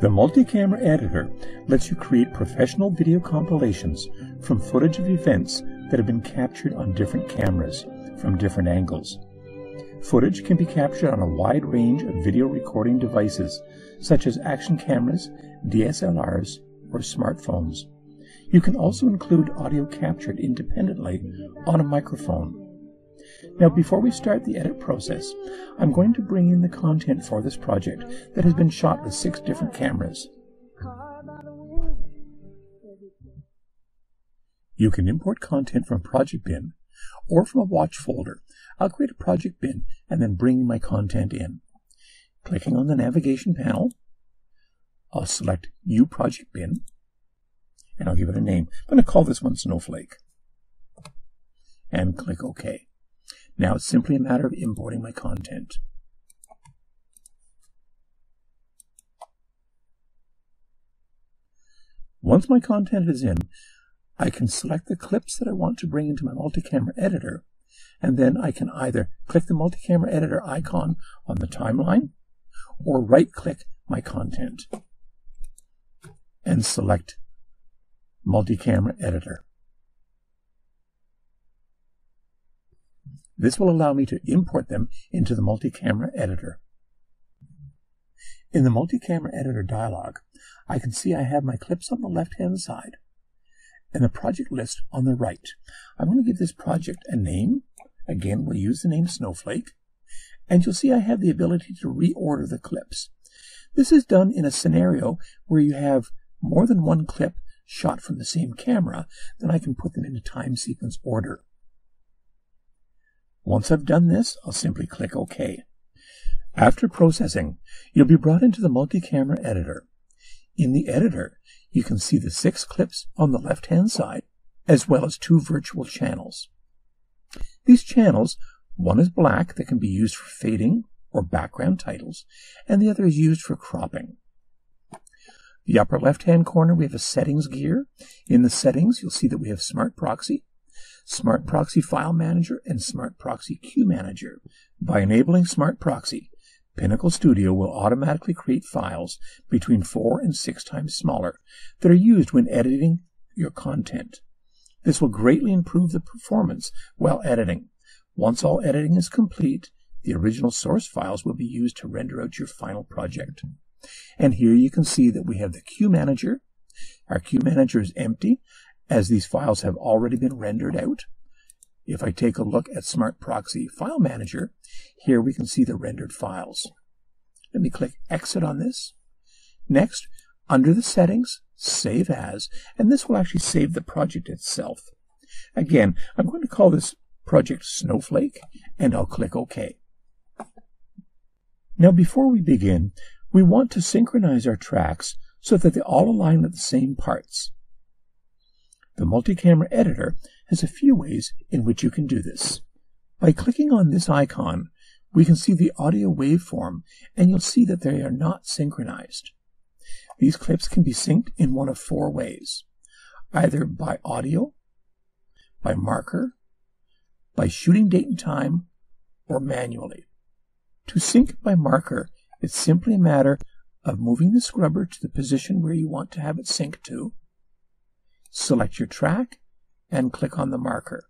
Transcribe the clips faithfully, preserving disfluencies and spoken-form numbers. The Multi-Camera Editor lets you create professional video compilations from footage of events that have been captured on different cameras from different angles. Footage can be captured on a wide range of video recording devices, such as action cameras, D S L Rs, or smartphones. You can also include audio captured independently on a microphone. Now, before we start the edit process, I'm going to bring in the content for this project that has been shot with six different cameras. You can import content from Project Bin or from a watch folder. I'll create a Project Bin and then bring my content in. Clicking on the navigation panel, I'll select New Project Bin, and I'll give it a name. I'm going to call this one Snowflake, and click OK. Now it's simply a matter of importing my content. Once my content is in, I can select the clips that I want to bring into my multi-camera editor, and then I can either click the multi-camera editor icon on the timeline or right-click my content and select multi-camera editor. This will allow me to import them into the multi-camera editor. In the multi-camera editor dialog, I can see I have my clips on the left-hand side and the project list on the right. I'm going to give this project a name. Again, we'll use the name Snowflake. And you'll see I have the ability to reorder the clips. This is done in a scenario where you have more than one clip shot from the same camera, then I can put them into time sequence order. Once I've done this, I'll simply click OK. After processing, you'll be brought into the multi-camera editor. In the editor, you can see the six clips on the left-hand side, as well as two virtual channels. These channels, one is black that can be used for fading or background titles, and the other is used for cropping. The upper left-hand corner, we have a settings gear. In the settings, you'll see that we have Smart Proxy, Smart Proxy File Manager, and Smart Proxy Queue Manager. By enabling Smart Proxy, Pinnacle Studio will automatically create files between four and six times smaller that are used when editing your content. This will greatly improve the performance while editing. Once all editing is complete, the original source files will be used to render out your final project. And here you can see that we have the Queue Manager. Our Queue Manager is empty, as these files have already been rendered out. If I take a look at Smart Proxy File Manager, here we can see the rendered files. Let me click Exit on this. Next, under the settings, Save As, and this will actually save the project itself. Again, I'm going to call this Project Snowflake, and I'll click OK. Now, before we begin, we want to synchronize our tracks so that they all align with the same parts. The multi-camera editor has a few ways in which you can do this. By clicking on this icon, we can see the audio waveform, and you'll see that they are not synchronized. These clips can be synced in one of four ways, either by audio, by marker, by shooting date and time, or manually. To sync by marker, it's simply a matter of moving the scrubber to the position where you want to have it sync to, select your track, and click on the marker.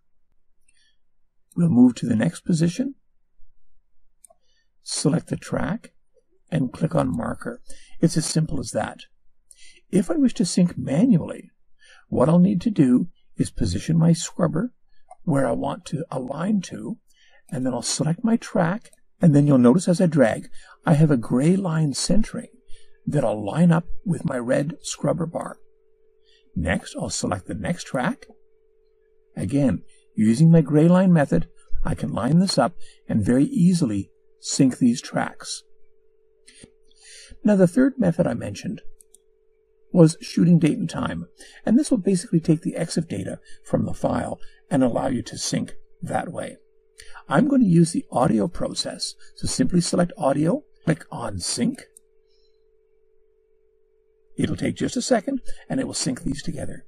We'll move to the next position, select the track, and click on marker. It's as simple as that. If I wish to sync manually, what I'll need to do is position my scrubber where I want to align to, and then I'll select my track, and then you'll notice as I drag, I have a gray line centering that I'll line up with my red scrubber bar. Next, I'll select the next track. Again, using my gray line method, I can line this up and very easily sync these tracks. Now, the third method I mentioned was shooting date and time, and this will basically take the EXIF data from the file and allow you to sync that way. I'm going to use the audio process, so simply select audio, click on sync. It'll take just a second, and it will sync these together.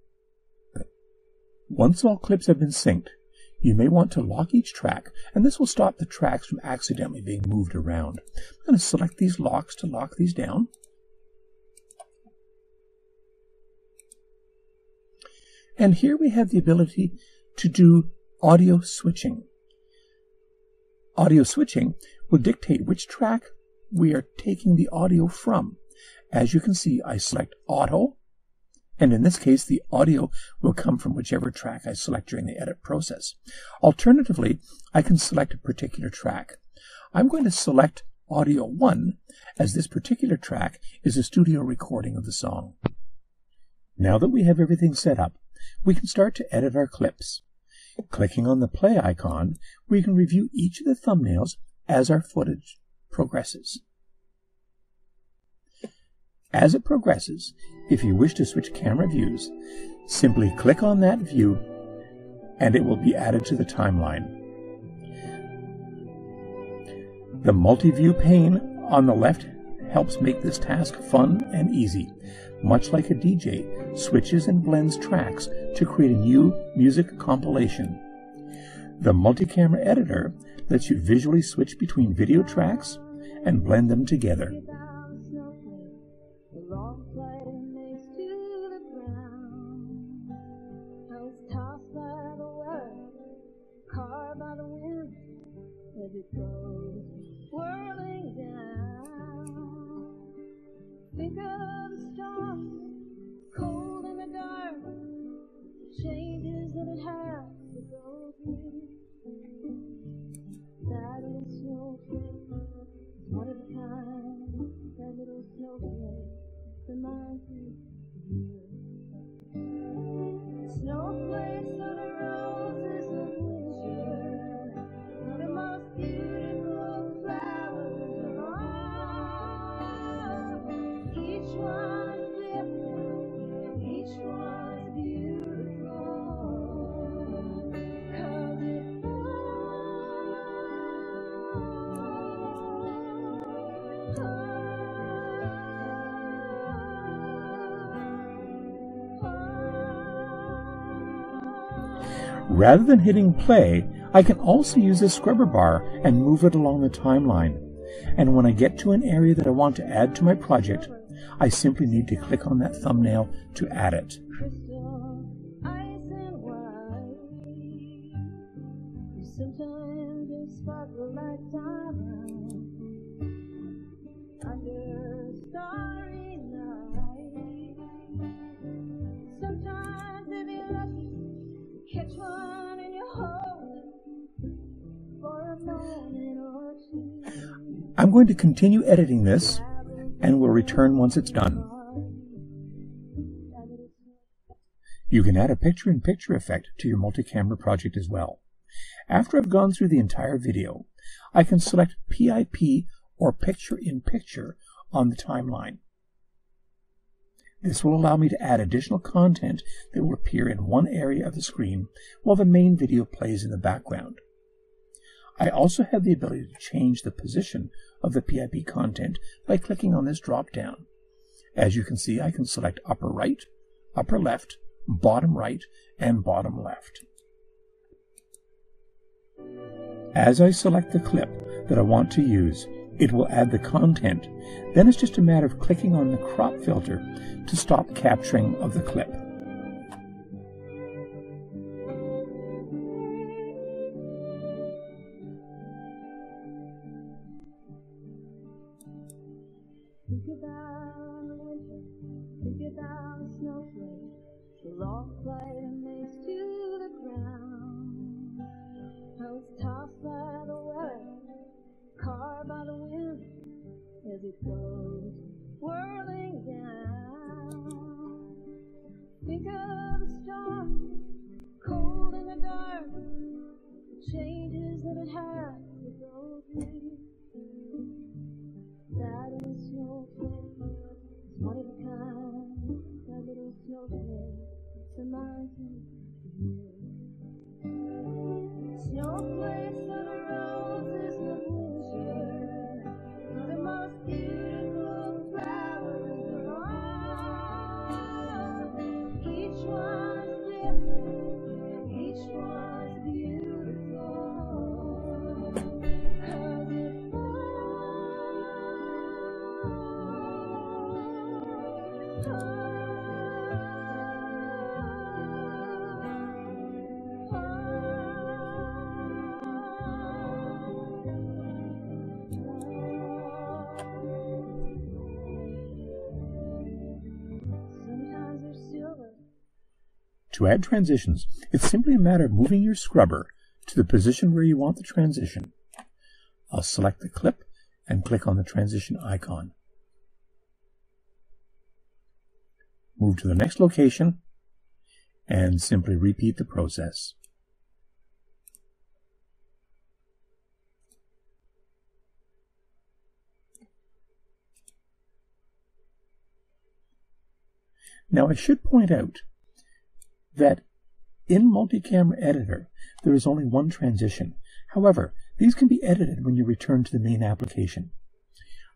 Once all clips have been synced, you may want to lock each track, and this will stop the tracks from accidentally being moved around. I'm going to select these locks to lock these down, And here we have the ability to do audio switching. Audio switching will dictate which track we are taking the audio from. As you can see, I select Auto, and in this case, the audio will come from whichever track I select during the edit process. Alternatively, I can select a particular track. I'm going to select Audio one, as this particular track is a studio recording of the song. Now that we have everything set up, we can start to edit our clips. Clicking on the play icon, we can review each of the thumbnails as our footage progresses. As it progresses, if you wish to switch camera views, simply click on that view and it will be added to the timeline. The multi-view pane on the left helps make this task fun and easy. Much like a D J, switches and blends tracks to create a new music compilation. The multi-camera editor lets you visually switch between video tracks and blend them together. Rather than hitting play, I can also use this scrubber bar and move it along the timeline. And when I get to an area that I want to add to my project, I simply need to click on that thumbnail to add it. I'm going to continue editing this and will return once it's done. You can add a picture-in-picture effect to your multi-camera project as well. After I've gone through the entire video, I can select P I P or picture-in-picture on the timeline. This will allow me to add additional content that will appear in one area of the screen while the main video plays in the background. I also have the ability to change the position of the P I P content by clicking on this drop-down. As you can see, I can select upper right, upper left, bottom right, and bottom left. As I select the clip that I want to use, it will add the content. Then it's just a matter of clicking on the crop filter to stop capturing of the clip. To add transitions, it's simply a matter of moving your scrubber to the position where you want the transition. I'll select the clip and click on the transition icon. Move to the next location and simply repeat the process. Now I should point out that in Multi-Camera Editor, there is only one transition. However, these can be edited when you return to the main application.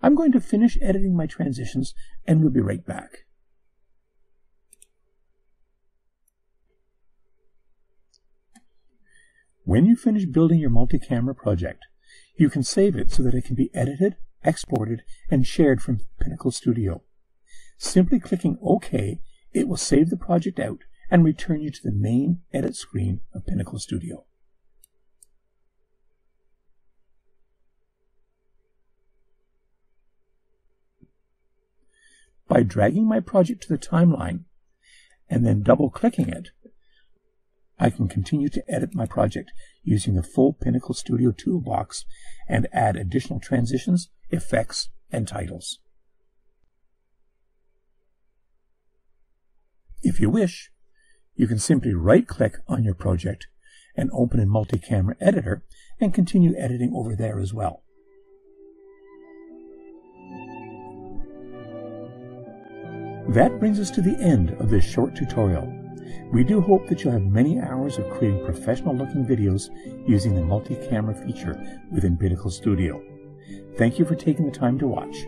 I'm going to finish editing my transitions and we'll be right back. When you finish building your multi-camera project, you can save it so that it can be edited, exported, and shared from Pinnacle Studio. Simply clicking OK, it will save the project out and return you to the main edit screen of Pinnacle Studio. By dragging my project to the timeline and then double-clicking it, I can continue to edit my project using the full Pinnacle Studio toolbox and add additional transitions, effects, and titles. If you wish, you can simply right-click on your project and open in Multi-Camera Editor and continue editing over there as well. That brings us to the end of this short tutorial. We do hope that you'll have many hours of creating professional-looking videos using the multi-camera feature within Pinnacle Studio. Thank you for taking the time to watch.